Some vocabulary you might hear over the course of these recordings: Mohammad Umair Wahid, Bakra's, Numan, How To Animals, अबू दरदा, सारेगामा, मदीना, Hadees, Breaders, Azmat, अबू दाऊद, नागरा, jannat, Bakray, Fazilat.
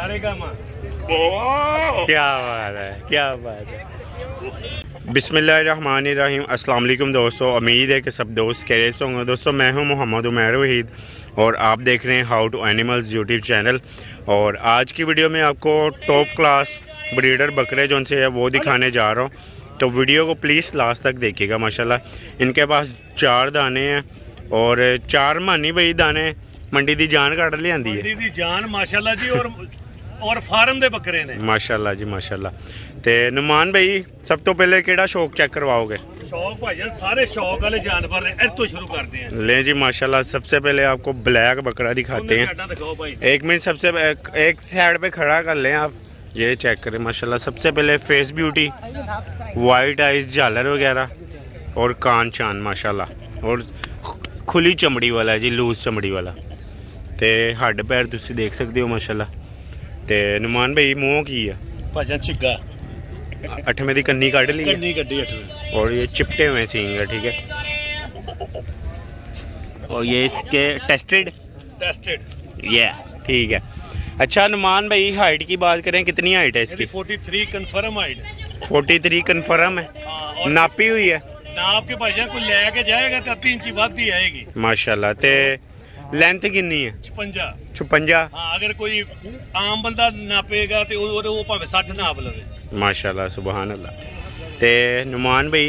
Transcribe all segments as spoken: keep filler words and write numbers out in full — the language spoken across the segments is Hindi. सारेगामा। क्या बात है, क्या बात है। बिस्मिल्लाहिर्रहमानिर्रहीम। अस्सलाम वालेकुम दोस्तों, उम्मीद है कि सब दोस्त खैरियत से होंगे। दोस्तों मैं हूं मोहम्मद उमैर वहीद और आप देख रहे हैं how to animals YouTube channel. और आज की वीडियो में आपको टॉप क्लास ब्रीडर बकरे जो उनसे है वो दिखाने जा रहा हूं, तो वीडियो को प्लीज़ लास्ट तक देखिएगा। माशाल्लाह इनके पास चार दाने हैं और चार मानी भाई दाने मंडी की जान कट लिया जान माशाल्लाह जी। और और फार्म दे बकरे ने माशाल्लाह जी माशाल्लाह। ते नुमान भाई सब तो पहले केड़ा शौक चेक करवाओगे? शौक भाईजान सारे शौक वाले जानवर ने तो शुरू करते हैं। ले जी माशाल्लाह सबसे पहले आपको ब्लैक बकरा दिखाते हैं। एक मिनट सबसे एक, एक साइड पे खड़ा कर लें आप, ये चेक करें माशाल्लाह। सबसे पहले फेस ब्यूटी, वाइट आइज, झालर वगैरह और कान चान माशाल्लाह। और खुली चमड़ी वाला जी, लूज चमड़ी वाला। तो हड्ड पैर तुम देख सकते हो माशाल्लाह। ते नुमान भाई मुँह की है भाजन छिगा, अठवें की कन्नी काट ली, कन्नी कटी अठवें। और ये चिपटे हुए सींग है, ठीक है। और ये इसके टेस्टेड टेस्टेड ये ठीक है। अच्छा नुमान भाई हाइट की बात करें, कितनी हाइट है इसकी? तैंतालीस कंफर्म हाइट, तैंतालीस कंफर्म है, नापी हुई है। नाप के भाजन को लेके जाएगा तो तीन इंची बात भी आएगी माशाल्लाह। ते लेंथ कितनी है? छपंजा। छपंजा हाँ, अगर कोई आम बंदा नापेगा तो वो भावे साठ नाप लगे माशाल्लाह, सुभान अल्लाह। ते नुमान भाई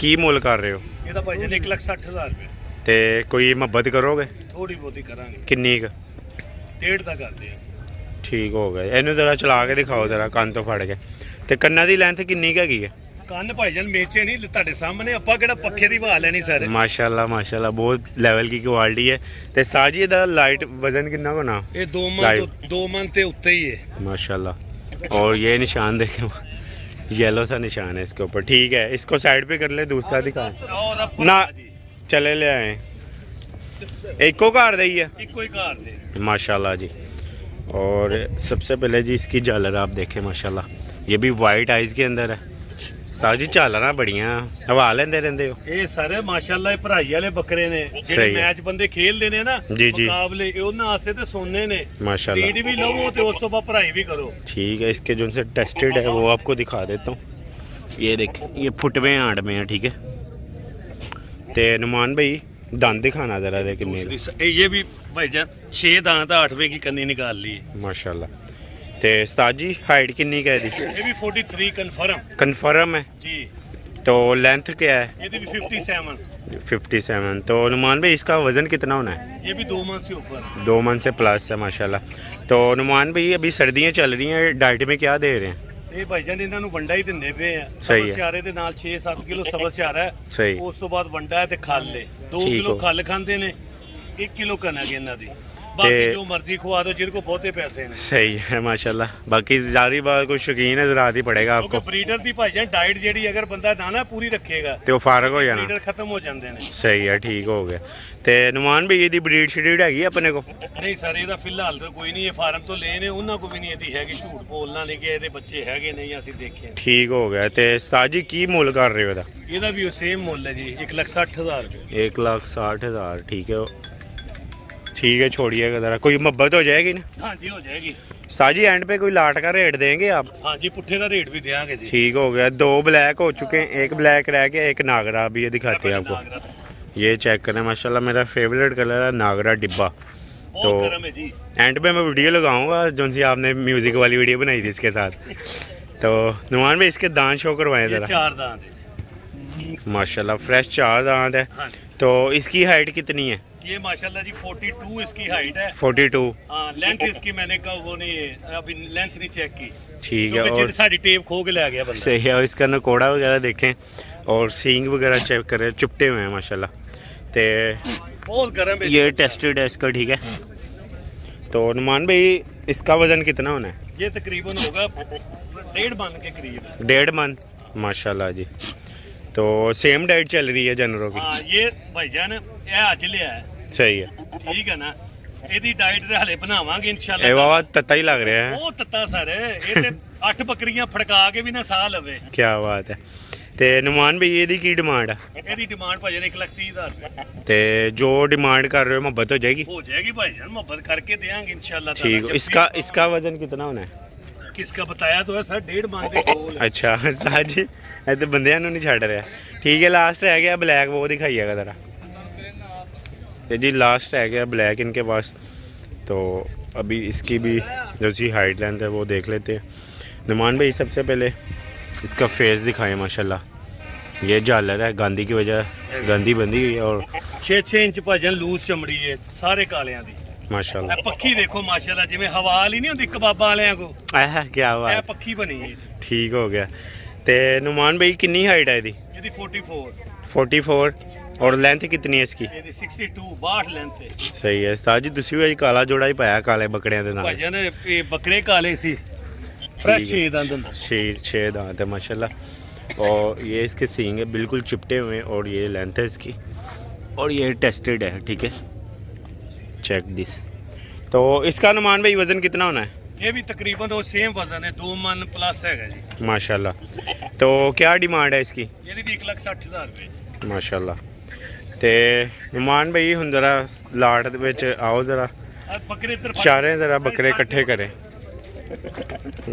की मोल कर रहे हो? ये तो भाई एक लाख साठ हज़ार रुपये। तो कोई मुहब्बत करोगे? थोड़ी बहुत ही करांगे। कितनी का? डेढ़ तक कर दे। ठीक हो गया, इन्हू जरा चला के दिखाओ जरा कान तो फट के। तो कन्ना की लेंथ कितनी का है? कान भाईजान मेचे नहीं ताड़े सामने, अपा केड़ा पक्खे दी वाल नहीं सारे माशाल्लाह माशाल्लाह। बहुत लेवल की क्वालिटी है। ते साजी दा लाइट वजन कितना को ना? ये दो मन दो मन ते उत्ते ही है माशाल्लाह। और ये निशान देखो, येलो सा निशान है इसके ऊपर, ठीक है। इसको साइड पे कर ले, दूसरा दिखा ना चले ले आए। एको कार दे ही है, एको ही कार दे माशाल्लाह जी। और सबसे पहले जी इसकी झालर आप देखें माशाल्लाह, ये भी वाइट आइज के अंदर है। साजी झालर बड़िया हवा लेंदे रहंदे हो ए सारे माशाल्लाह। भराई वाले बकरे ने जेड़े मैच बंदे खेलदे ने ना मुकाबले, उन्हां आस्ते ते सोने ने माशाल्लाह। रीड भी लवो ते उस तो बाद भराई भी करो, ठीक है। इसके जो से टेस्टेड है वो आपको दिखा देता हूँ। ये देखें ये फुटवे आंट में है, ठीक है। ते नुमान भाई दांत दिखाना जरा दे कितने? ये भी भाईजान छह दांत, आठवें की कन्नी निकाल ली माशाल्लाह। ते साजी हाइट कितनी कह दी? ये भी तैंतालीस कंफर्म कंफर्म है जी। तो लेंथ क्या है? ये भी सत्तावन सत्तावन। तो नुमान भाई इसका वज़न कितना होना है? ये भी दो मन से ऊपर, दो मन से प्लस है माशाल्लाह। तो नुमान भाई अभी सर्दियां चल रही हैं, डाइट में क्या दे रहे हैं? ये भाईजान इन्होंने वंडा ही देंदे पे हैं, सबस चारे दे नाल छह सत्त किलो सबस चारा है सही। उस तो बाद वंडा ते खाले दो किलो खाल खांदे ने, एक किलो कना के इन्हां दी। बाकी जो मर्जी खुआ दो, जिनको बहुते पैसे हैं सही है माशाल्लाह। बाकी जारी बात कोई शौकीन है जरा ही पड़ेगा आपको। ब्रीडर दी भाईजान डाइट जेडी अगर बंदा दाना पूरी रखेगा तो फारग हो जाना, ब्रीडर खत्म हो जांदे ने सही है, ठीक हो गया। ते नुमान भाई दी ब्रीड शेड हैगी अपने को? नहीं सर एदा फिलहाल तो कोई नहीं, ये फार्म तो लेने उन्हां को भी नहीं एदी हैगी, झूठ बोलना नहीं कि एदे बच्चे हैगे नहीं असि देखे। ठीक हो गया। ते उस्ताद जी की मोल कर रहे हो एदा? एदा भी सेम मोल है जी, एक लाख साठ हज़ार। एक लाख साठ हज़ार, ठीक है ठीक है। छोड़िएगा जरा, कोई मुहब्बत हो जाएगी ना? हाँ जी हो जाएगी। साजी एंड पे कोई लाट का रेट देंगे आप? हाँ जी पुट्ठे का रेट भी देंगे जी। ठीक हो गया, दो ब्लैक हो चुके हैं, एक ब्लैक रह गया, एक नागरा। अभी ये दिखाते हैं आपको, ये चेक करें माशाल्लाह। मेरा फेवरेट कलर है नागरा डिब्बा। तो एंड पे मैं वीडियो लगाऊंगा जो सी आपने म्यूजिक वाली वीडियो बनाई थी इसके साथ। तो नुमान भाई इसके दांत शो करवाएं जरा। चार दांत माशाल्लाह, फ्रेश चार दांत है। तो इसकी हाइट कितनी है? ये माशाल्लाह जी बयालीस इसकी हाइट है, बयालीस। हाँ लेंथ इसकी मैंने कहा वो नहीं, अभी लेंथ नहीं चेक की, ठीक है। और साड़ी टेप खो के ले गया बंदा सही है। और इसका नकोड़ा वगैरह देखें और सींग वगैरह चेक करें, चुपटे हुए हैं माशाल्लाह। ते बहुत गर्म है, ये टेस्टेड है इसका, ठीक है। तो नुमान भाई इसका वजन कितना होना है? ये तकरीबन होगा डेढ़ मन के करीब, डेढ़ मन माशाल्लाह जी। तो सेम डाइट चल रही है जानवरों की? हाँ ये भाईजान आज लिया है सही है, ठीक है ना। ਇਹਦੀ ਡਾਈਟ ਦੇ ਹਲੇ ਬਣਾਵਾਂਗੇ ਇਨਸ਼ਾਅੱਲਾ। ਇਹ ਬਾਬਾ ਤੱਤਾ ਹੀ ਲੱਗ ਰਿਹਾ ਹੈ, ਉਹ ਤੱਤਾ ਸਰ ਇਹ ਤੇ ਅੱਠ ਬੱਕਰੀਆਂ ਫੜਕਾ ਕੇ ਵੀ ਨਾ ਸਾਹ ਲਵੇ। ਕੀ ਬਾਤ ਹੈ। ते नुमान भाई ये दी की डिमांड है? ये दी डिमांड भाई जान एक लाख तीस हज़ार। ते जो डिमांड कर रहे हो मोहब्बत हो जाएगी? हो जाएगी भाई जान, मोहब्बत करके देंगे इंशाल्लाह। ठीक, इसका इसका वजन कितना होना है? किसका बताया तो है सर डेढ़ मांगते बोल। अच्छा उस्ताद जी ए तो बंदे नु नहीं छड़ रहा। ठीक है लास्ट रह गया ब्लैक, वो दिखाइएगा जरा। ते जी लास्ट रह गया ब्लैक इनके पास, तो अभी इसकी भी जो सी हाइट लेंथ है वो देख लेते हैं। नुमान भाई सबसे पहले इसका फेस दिखाएं। माशाल्लाह ये झालर है, गांधी की वजह गांधी बंधी हुई है और छः छः इंच भजन लूज चमड़ी है सारे कालियां दी। माशाल्लाह पक्की देखो माशाल्लाह जिमें हवाल ही नहीं होती कबाबा वालियां को, ऐ क्या हुआ पक्की बनी है। ठीक हो गया। तो नुमान भाई कितनी हाइट है दी? Forty four forty four. और लेंथ कितनी है इसकी? बासठ लेंथ है। सही है उस्ताद जी, दूसरी बार काला जोड़ा ही पाया काले बकड़ियां दे नाल। भजन ये बकरे काले सी, फ्रेश छह दांत हैं। छह दांत है माशाल्लाह। और ये इसके सींग है बिल्कुल चिपटे हुए हैं और ये लेंथ है इसकी और ये टेस्टेड है। ठीक है चेक दिस। तो इसका नुमान भाई वजन कितना होना है? ये भी तकरीबन वो सेम वजन है, दो मन प्लस है जी। माशाल्लाह। तो क्या डिमांड है इसकी? ये भी एक लाख साठ हज़ार रुपये। माशाल्लाह। ते नुमान भाई हुन जरा लाड़ दे विच आओ जरा, चारें जरा बकरे इकट्ठे करें।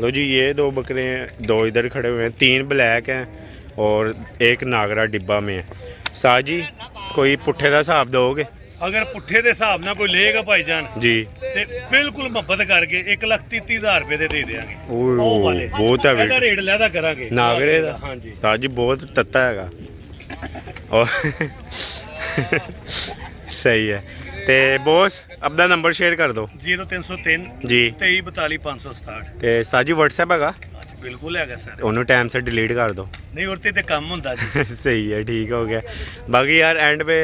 लो जी ये दो बकरे हैं, दो इधर खड़े हुए हैं, तीन ब्लैक हैं और एक नागरा डिब्बा में है। साहब जी कोई पुट्ठे का हिसाब दोगे? अगर पुट्ठे के हिसाब ना कोई लेगा भाई जान जी ते बिल्कुल मुहब्बत करके एक लाख तीती हज़ार रुपये दे देंगे। बहुत है रेट लहदा करा नागरे का। हाँ जी साहब जी बहुत तत्ता हैगा और सही है। ते बोस अपना नंबर शेयर कर दो। जीरो तीन सौ तीन जी तेई बताली पाँच सौ सताहठ। साहब जी व्हाट्सएप हैगा? बिल्कुल हैगा सर। उन्होंने टाइम से डिलीट कर दो नहीं उड़ती तो कम होंदा जी। सही है ठीक हो गया। बाकी यार एंड पे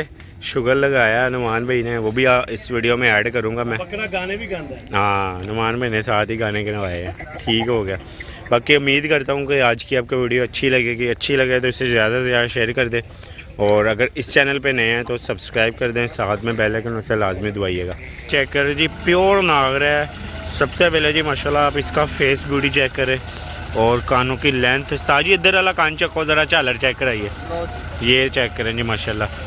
शुगर लगाया नुमान भाई ने, वो भी आ, इस वीडियो में ऐड करूँगा मैं। गाने भी गाता है। हाँ नुमान भाई ने साथ ही गाने गवाए हैं। ठीक हो गया। बाकी उम्मीद करता हूँ कि आज की आपको वीडियो अच्छी लगेगी, अच्छी लगे तो इसे ज़्यादा से ज़्यादा शेयर कर दे और अगर इस चैनल पे नए हैं तो सब्सक्राइब कर दें, साथ में बेल आइकन उसे लाजमी दबाइएगा। चेक करें जी प्योर नागरा है। सबसे पहले जी माशाल्लाह आप इसका फेस ब्यूटी चेक करें और कानों की लेंथ। साजी इधर वाला कान चेक को ज़रा, झालर चेक कराइए, ये चेक करें जी माशाल्लाह।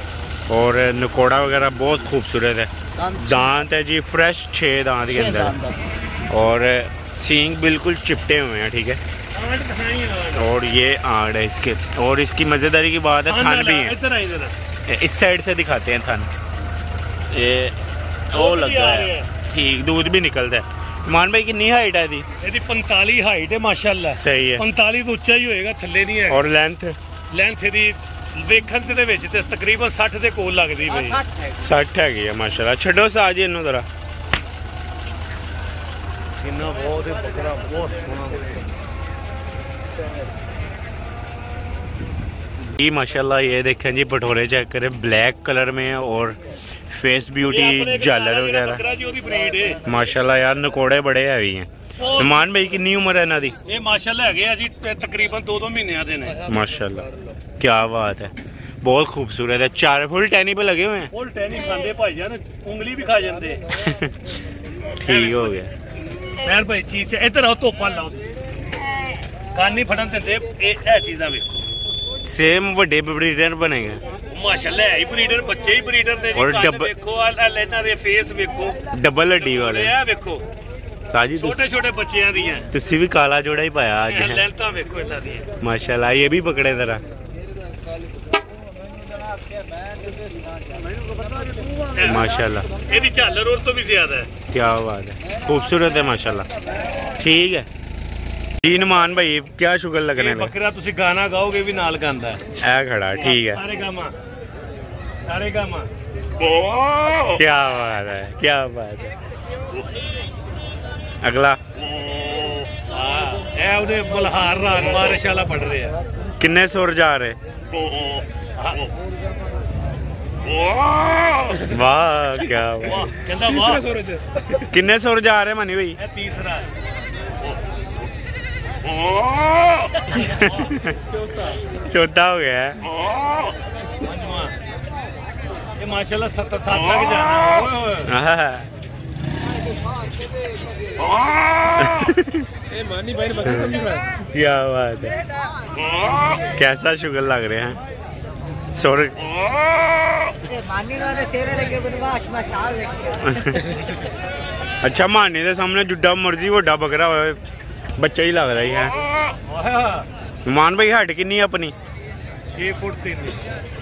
और नकोड़ा वगैरह बहुत खूबसूरत है। दांत है जी फ्रेश छः दांत के अंदर और सींग बिल्कुल चिपटे हुए हैं। ठीक है और ये आड़ है इसके। और इसकी मज़ेदारी की बात है थान भी है, इस साइड से दिखाते हैं थान, ये वो लगता है। ठीक दूध भी निकलता है। मान भाई कितनी हाइट है दी? यदि पैंतालीस हाइट है माशाल्लाह। सही है पैंतालीस तो उच्चा ही होएगा, थल्ले नहीं है। और लेंथ लेंथ यदि देखन ते विच ते तकरीबन साठ के कोल लगदी भाई। साठ हैगी है माशाल्लाह। छड्डो साज इन्नू जरा सीना बहुत बकरा बहुत सोना जी माशाल्लाह। ये देखें जी भटोरे चेक करें ब्लैक कलर में और फेस ब्यूटी झालर वगैरह माशाल्लाह। यार नकोड़े बड़े है भी हैं। नुमान भाई कितनी उम्र है ना दी? ये माशाल्लाह है जी तकरीबन दो दो महीने आते हैं। माशाल्लाह क्या बात है, बहुत खूबसूरत है। चार फुल टैनी पे लगे हुए हैं। फुल टैनी खाते भाई जान, उंगली भी खा जाते। ठीक हो गया भाई चीज इधर आओ तो कानी फड़न ते ये चीज़ा देखो सेम वे ब्रीडर बनेगा माशाल्लाह। ही ब्रीडर बच्चे ही ब्रीडर दे और देखो इन्हां दे फेस देखो डबल हड्डी वाले ये देखो साजी छोटे छोटे बच्चियां दी हैं। तुसी भी काला जोड़ा ही पाया आज। लेंथा देखो इन्हां दी माशाल्लाह। ये भी पकड़े जरा माशाल्लाह। ये भी झालर और तो भी ज्यादा है। क्या बात है खूबसूरत है माशाल्लाह। ठीक है जी नुमान भाई क्या शुगर लगने में? बकरा तुसी गाना गाओगे भी नाल गांदा है ए खड़ा। ठीक है सारे गामा सारे गामा। क्या बात है क्या बात है। अगला ए उदे बलहार राग बारिश वाला पढ़ रहे हैं। किन्ने सुर जा रहे वाह क्या वाह। किन्ने सुर जा रहे मनी भाई? तीसरा चौथा हो गया ये माशाल्लाह। सत्तर सात तक जाना मानी भाई ने पता समझ रहा है। क्या बात है, कैसा शुगर लग रहे हैं। सॉरी मानी वाले तेरे लगे बदमाश मशाल देख। अच्छा मानी दे सामने जुड्डा मर्जी वो डा बकरा बच्चा ही लग रही है। मान भाई हाइट कितनी है अपनी? छह फुट तीन।